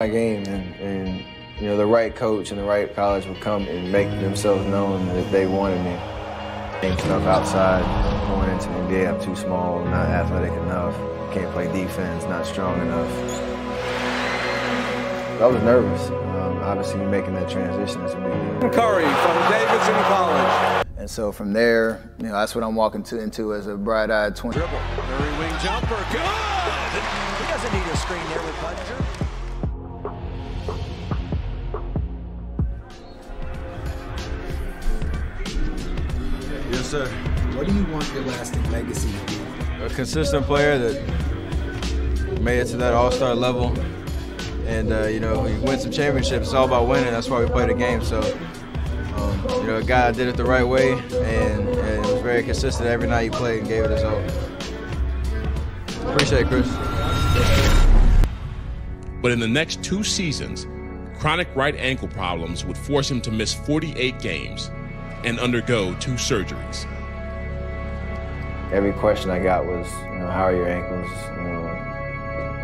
My game and you know, the right coach and the right college would come and make themselves known that they wanted me. Ain't enough outside, going into the NBA, I'm too small, not athletic enough, can't play defense, not strong enough. I was nervous, obviously making that transition as a big Curry from Davidson College. And so from there, you know, that's what I'm walking into as a bright-eyed 20. Dribble, Curry wing jumper, good! He doesn't need a screen there with Butcher. Yes, sir. What do you want your Elastic Legacy to be? A consistent player that made it to that all-star level. And, you know, you win some championships. It's all about winning. That's why we play the game. So, you know, a guy did it the right way and was very consistent every night he played and gave it his all. Appreciate it, Chris. But in the next two seasons, chronic right ankle problems would force him to miss 48 games and undergo 2 surgeries. Every question I got was, you know, how are your ankles? You know,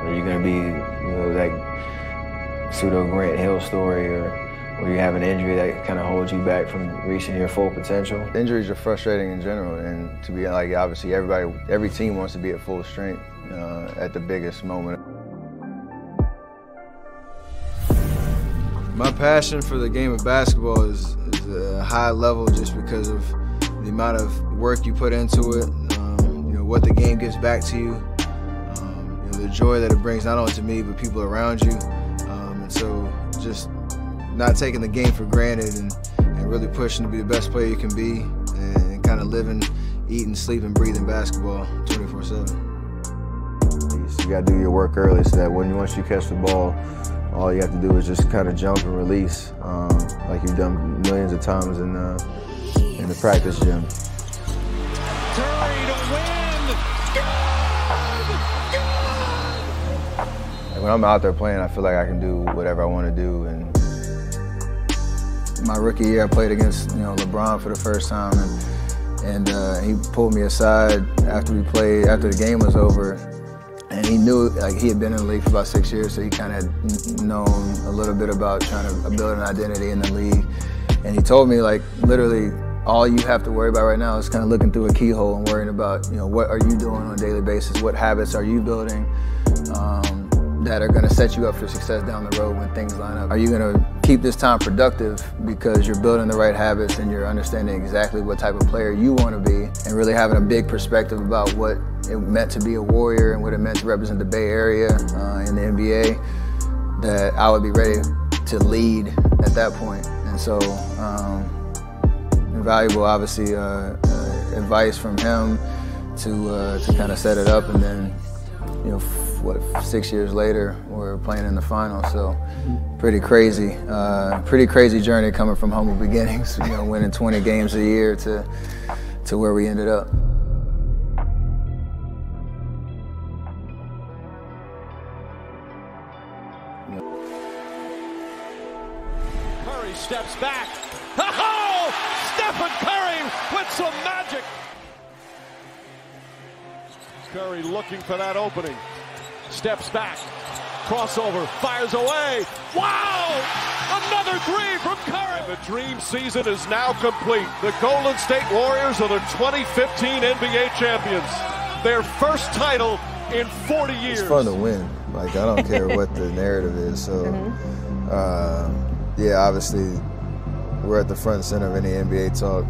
are you going to be, you know, that pseudo Grant Hill story, or will you have an injury that kind of holds you back from reaching your full potential? Injuries are frustrating in general, and to be like, obviously every team wants to be at full strength at the biggest moment. My passion for the game of basketball is a high level just because of the amount of work you put into it, you know, what the game gives back to you, you know, the joy that it brings not only to me but people around you, and so just not taking the game for granted and really pushing to be the best player you can be and kind of living, eating, sleeping, breathing basketball 24/7. You got to do your work early so that once you catch the ball, all you have to do is just kind of jump and release, like you've done millions of times in the practice gym. Curry to win! Good! Good! When I'm out there playing, I feel like I can do whatever I want to do. And my rookie year, I played against, you know, LeBron for the first time, and he pulled me aside after the game was over. And he knew, like, he had been in the league for about 6 years, so he kind of known a little bit about trying to build an identity in the league. And he told me, like, literally, all you have to worry about right now is kind of looking through a keyhole and worrying about, you know, what are you doing on a daily basis? What habits are you building that are going to set you up for success down the road when things line up? Are you going to keep this time productive because you're building the right habits and you're understanding exactly what type of player you want to be and really having a big perspective about what it meant to be a Warrior and what it meant to represent the Bay Area in the NBA, that I would be ready to lead at that point. And so, invaluable, obviously, advice from him to kind of set it up. And then, you know, what, 6 years later, we're playing in the final. So, pretty crazy journey coming from humble beginnings, you know, winning 20 games a year to where we ended up. Curry steps back. Oh! Stephen Curry with some magic. Curry looking for that opening. Steps back. Crossover. Fires away. Wow! Another three from Curry. And the dream season is now complete. The Golden State Warriors are the 2015 NBA champions. Their first title in 40 years. It's fun to win. Like, I don't care what the narrative is. So, yeah, obviously, we're at the front and center of any NBA talk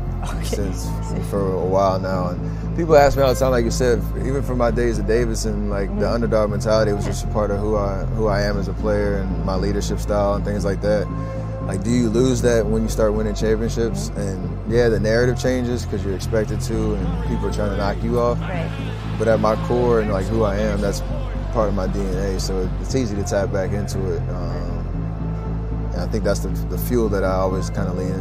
for a while now. And people ask me all the time, like you said, even from my days at Davidson, like the underdog mentality was just a part of who I am as a player and my leadership style and things like that. Like, do you lose that when you start winning championships? And yeah, the narrative changes because you're expected to, and people are trying to knock you off. Right. But at my core and like who I am, that's part of my DNA. So it's easy to tap back into it. And I think that's the fuel that I always kind of lean in.